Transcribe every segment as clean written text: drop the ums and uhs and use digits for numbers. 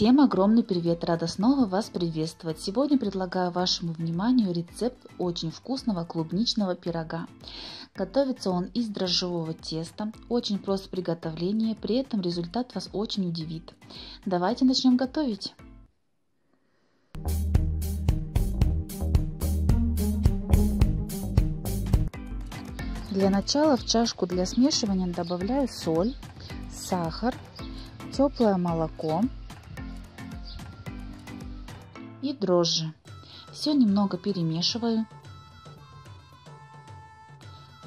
Всем огромный привет! Рада снова вас приветствовать! Сегодня предлагаю вашему вниманию рецепт очень вкусного клубничного пирога. Готовится он из дрожжевого теста, очень просто в приготовлении, при этом результат вас очень удивит. Давайте начнем готовить! Для начала в чашку для смешивания добавляю соль, сахар, теплое молоко и дрожжи. Все немного перемешиваю.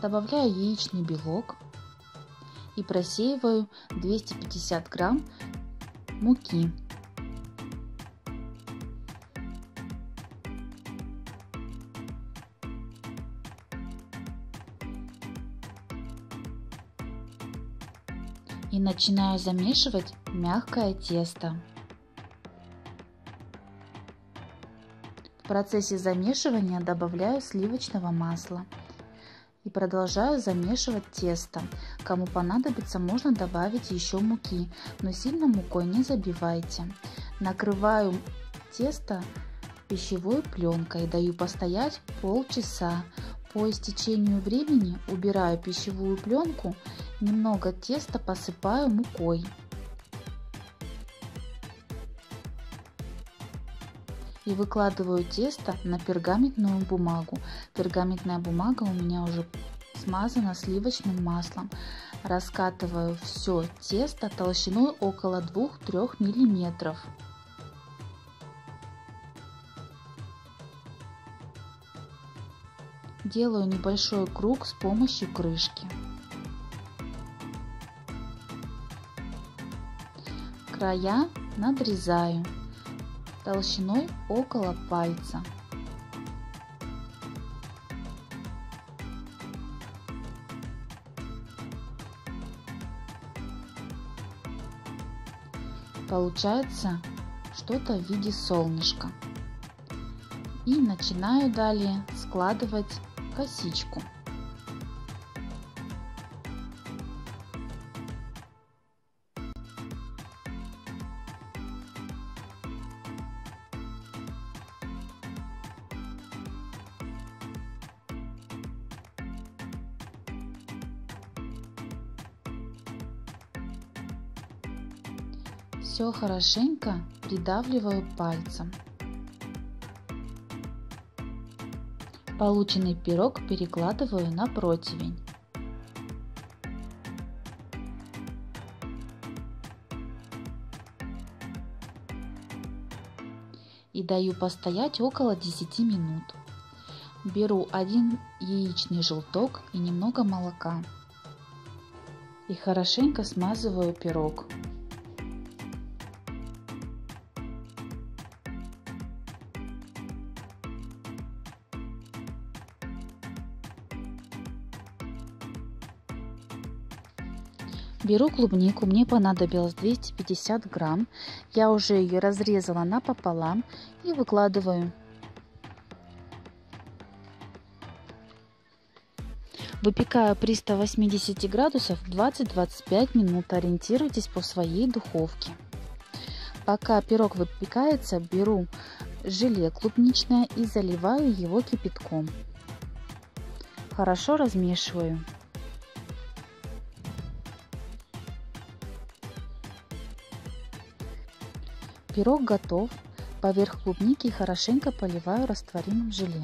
Добавляю яичный белок и просеиваю 250 грамм муки. И начинаю замешивать мягкое тесто. В процессе замешивания добавляю сливочного масла и продолжаю замешивать тесто. Кому понадобится, можно добавить еще муки, но сильно мукой не забивайте. Накрываю тесто пищевой пленкой, даю постоять полчаса. По истечению времени убираю пищевую пленку, немного теста посыпаю мукой. И выкладываю тесто на пергаментную бумагу. Пергаментная бумага у меня уже смазана сливочным маслом. Раскатываю все тесто толщиной около 2-3 мм. Делаю небольшой круг с помощью крышки. Края надрезаю толщиной около пальца. Получается что-то в виде солнышка. И начинаю далее складывать косичку. Все хорошенько придавливаю пальцем. Полученный пирог перекладываю на противень. И даю постоять около 10 минут. Беру один яичный желток и немного молока. И хорошенько смазываю пирог. Беру клубнику, мне понадобилось 250 грамм, я уже ее разрезала напополам и выкладываю. Выпекаю при 180 градусах 20-25 минут, ориентируйтесь по своей духовке. Пока пирог выпекается, беру желе клубничное и заливаю его кипятком. Хорошо размешиваю. Пирог готов. Поверх клубники хорошенько поливаю растворимым желе.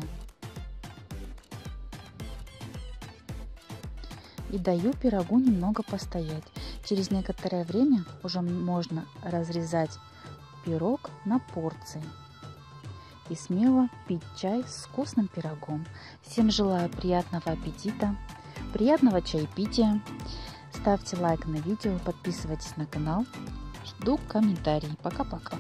И даю пирогу немного постоять. Через некоторое время уже можно разрезать пирог на порции. И смело пить чай с вкусным пирогом. Всем желаю приятного аппетита, приятного чаепития. Ставьте лайк на видео, подписывайтесь на канал. Жду комментарии. Пока-пока.